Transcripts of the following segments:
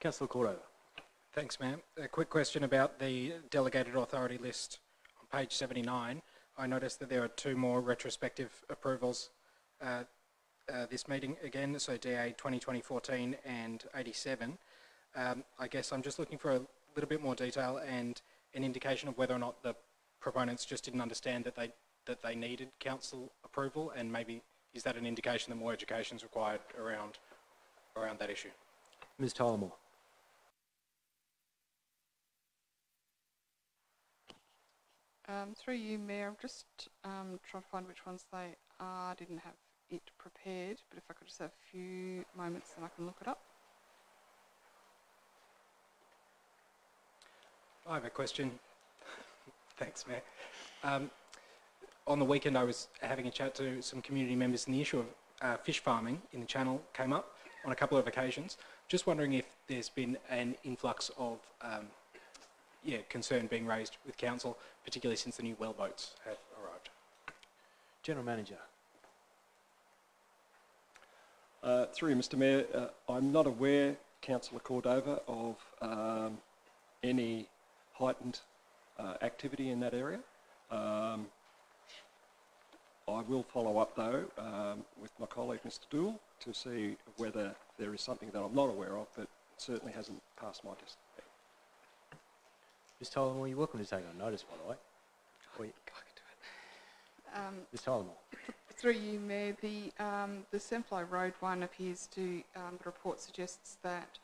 Councillor Cordova. Thanks, ma'am. A quick question about the delegated authority list on page 79. I noticed that there are two more retrospective approvals this meeting again, so DA 202014 and 87. I guess I'm just looking for a little bit more detail and an indication of whether or not the proponents just didn't understand that they needed council approval, and maybe is that an indication that more education is required around that issue? Ms. Tollemore. Through you, Mayor, I'm just trying to find which ones they are. I didn't have it prepared, but if I could just have a few moments, then I can look it up. I have a question. Thanks, Mayor. On the weekend, I was having a chat to some community members, and the issue of fish farming in the Channel came up on a couple of occasions. Just wondering if there's been an influx of concern being raised with council, particularly since the new well boats have arrived. General Manager. Through you, Mr Mayor, I'm not aware, Councillor Cordova, of any heightened activity in that area. I will follow up though with my colleague Mr Dool to see whether there is something that I'm not aware of, but certainly hasn't passed my desk. Ms Tollemore, you're welcome to take on notice, by the way. I can do it. Ms Tollemore. Through you, Mayor, the Semflow Road one appears to, the report suggests that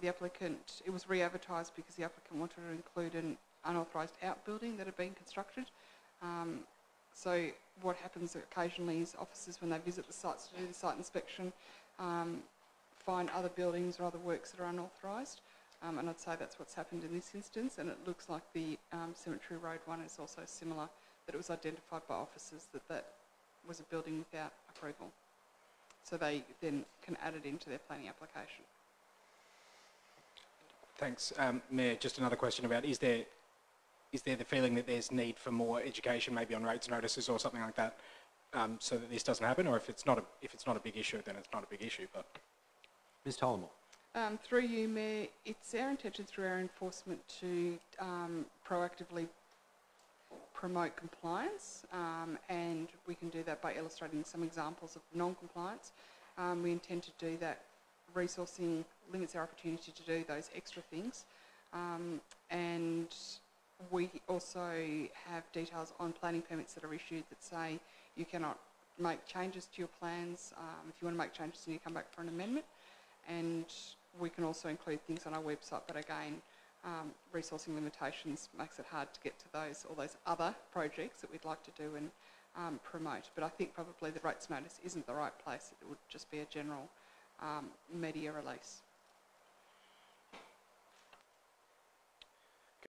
the applicant, it was re-advertised because the applicant wanted to include an unauthorised outbuilding that had been constructed. So what happens occasionally is officers, when they visit the sites to do the site inspection, find other buildings or other works that are unauthorised. And I'd say that's what's happened in this instance, and it looks like the Cemetery Road one is also similar, that it was identified by officers that that was a building without approval. So they then can add it into their planning application. Thanks, Mayor. Just another question about, is there the feeling that there's need for more education, maybe on rates notices or something like that, so that this doesn't happen? Or if it's not a big issue, then it's not a big issue. But Ms Tollemore. Through you, Mayor, it's our intention through our enforcement to proactively promote compliance, and we can do that by illustrating some examples of non-compliance. We intend to do that. Resourcing limits our opportunity to do those extra things, and we also have details on planning permits that are issued that say you cannot make changes to your plans. If you want to make changes, then you come back for an amendment. And we can also include things on our website, but again, resourcing limitations makes it hard to get to those, all those other projects that we'd like to do and promote. But I think probably the rates notice isn't the right place. It would just be a general media release.